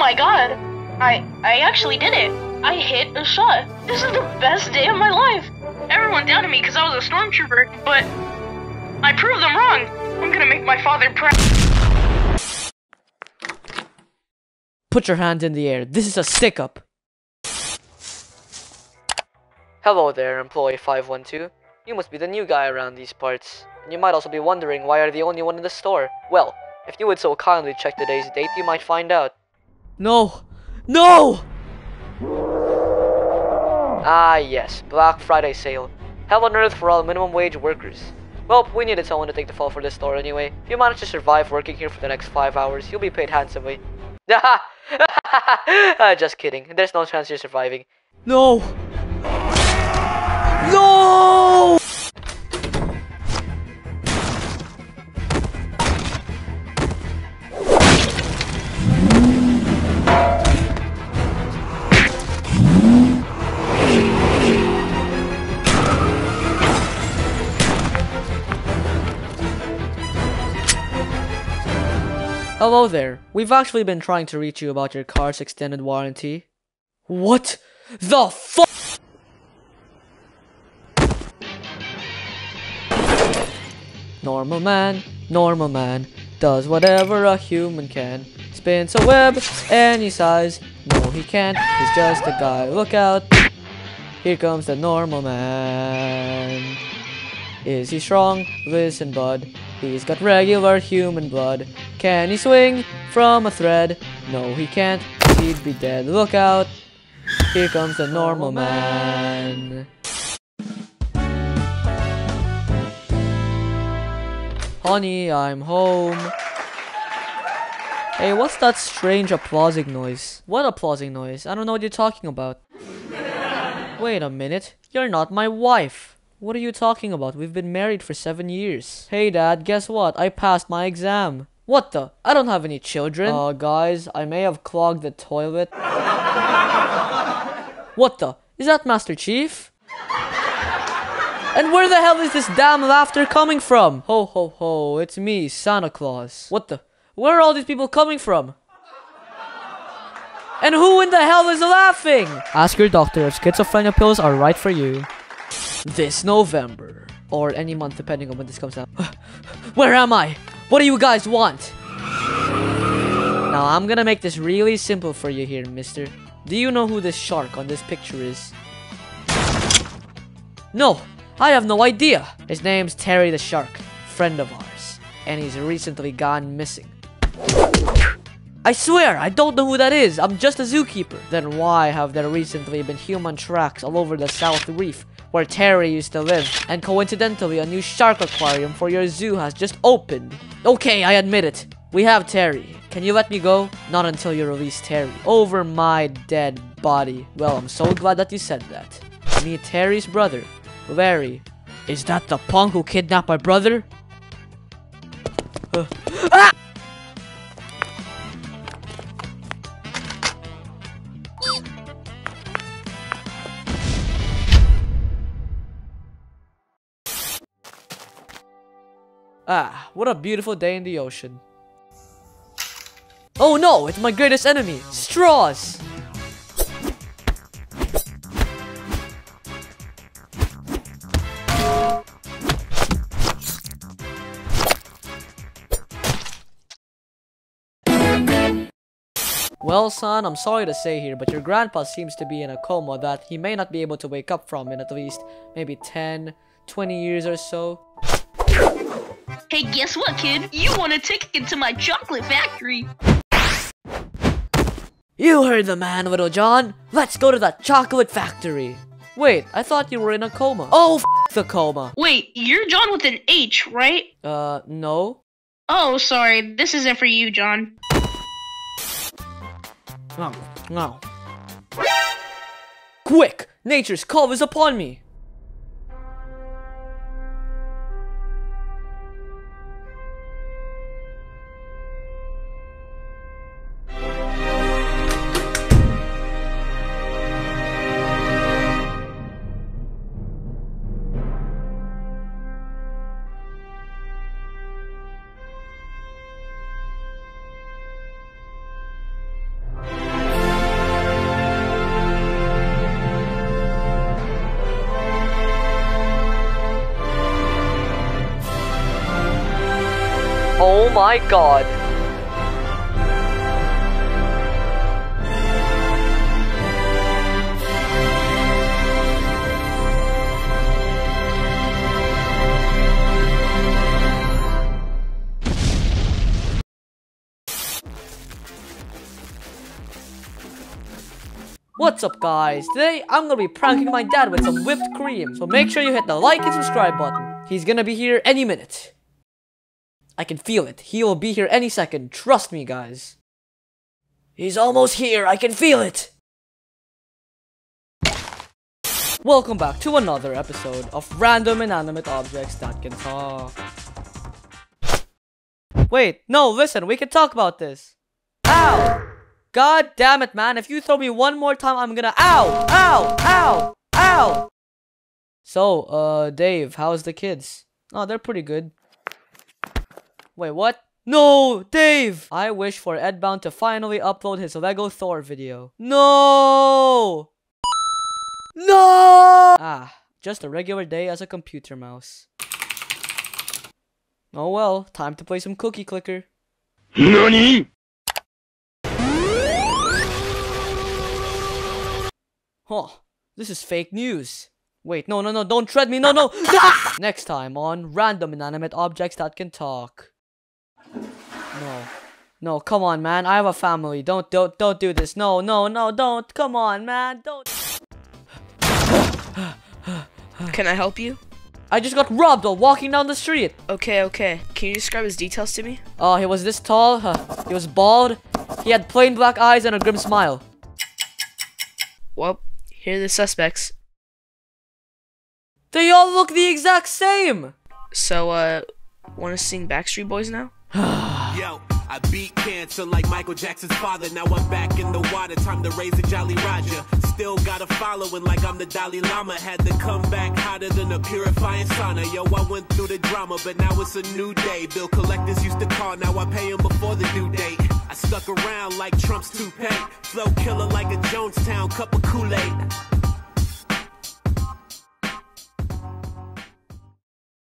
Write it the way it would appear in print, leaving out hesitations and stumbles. my god, I actually did it. I hit a shot. This is the best day of my life. Everyone doubted me because I was a stormtrooper, but I proved them wrong. I'm gonna make my father proud. Put your hand in the air. This is a stick-up. Hello there, employee 512. You must be the new guy around these parts. And you might also be wondering why you're the only one in the store. Well, if you would so kindly check today's date, you might find out. No! No! Ah yes, Black Friday sale. Hell on earth for all minimum wage workers. Well, we needed someone to take the fall for this store anyway. If you manage to survive working here for the next 5 hours, you'll be paid handsomely. Just kidding. There's no chance you're surviving. No! No! Hello there. We've actually been trying to reach you about your car's extended warranty. What the fuck? Normal man, does whatever a human can. Spins a web, any size. No, he can't, he's just a guy. Look out, here comes the normal man. Is he strong? Listen, bud. He's got regular human blood. Can he swing from a thread? No, he can't, he'd be dead. Look out, here comes the normal man. Honey, I'm home. Hey, what's that strange applauding noise? What applauding noise? I don't know what you're talking about. Wait a minute. You're not my wife. What are you talking about? We've been married for 7 years. Hey, Dad, guess what? I passed my exam. What the? I don't have any children. Guys, I may have clogged the toilet. What the? Is that Master Chief? And where the hell is this damn laughter coming from? Ho ho ho, it's me, Santa Claus. What the? Where are all these people coming from? And who in the hell is laughing? Ask your doctor if schizophrenia pills are right for you. This November. Or any month, depending on when this comes out. Where am I? What do you guys want? Now, I'm gonna make this really simple for you here, mister. Do you know who this shark on this picture is? No! I have no idea! His name's Terry the Shark, friend of ours, and he's recently gone missing. I swear, I don't know who that is, I'm just a zookeeper. Then why have there recently been human tracks all over the South Reef, where Terry used to live, and coincidentally a new shark aquarium for your zoo has just opened? Okay, I admit it, we have Terry. Can you let me go? Not until you release Terry. Over my dead body. Well, I'm so glad that you said that. Me, Terry's brother, Larry. Is that the punk who kidnapped my brother? Ah! Ah, what a beautiful day in the ocean. Oh no, it's my greatest enemy, STRAWS! Well, son, I'm sorry to say here, but your grandpa seems to be in a coma that he may not be able to wake up from in at least maybe 10, 20 years or so. Hey, guess what, kid? You want a ticket to my chocolate factory! You heard the man, Little John! Let's go to the chocolate factory! Wait, I thought you were in a coma. Oh, f*** the coma! Wait, you're John with an H, right? No. Oh, sorry, this isn't for you, John. No. Quick! Nature's call is upon me! Oh my god. What's up guys, today I'm gonna be pranking my dad with some whipped cream, so make sure you hit the like and subscribe button. He's gonna be here any minute. I can feel it, he will be here any second, trust me guys. He's almost here, I can feel it! Welcome back to another episode of Random Inanimate Objects That Can Talk. Wait, no, listen, we can talk about this. Ow! God damn it, man. If you throw me one more time, I'm gonna... Ow! Ow! Ow! Ow! So, Dave, how's the kids? Oh, they're pretty good. Wait, what? No, Dave! I wish for Edbound to finally upload his Lego Thor video. No! No! Ah, just a regular day as a computer mouse. Oh well, time to play some Cookie Clicker. NANI?! Huh, this is fake news. Wait, no, don't tread me, no! Ah! Next time on Random Inanimate Objects That Can Talk. No, come on, man, I have a family, don't do this, no, don't, come on, man, don't. Can I help you? I just got robbed while walking down the street. Okay, can you describe his details to me? Oh, he was this tall, he was bald, he had plain black eyes and a grim smile. Well, here are the suspects. They all look the exact same! So, wanna sing Backstreet Boys now? Yo, I beat cancer like Michael Jackson's father. Now I'm back in the water, time to raise a Jolly Roger. Still got a following like I'm the Dalai Lama. Had to come back hotter than a purifying sauna. Yo, I went through the drama, but now it's a new day. Bill collectors used to call, now I pay them before the due date. I stuck around like Trump's toupee. Flow killer like a Jonestown cup of Kool-Aid.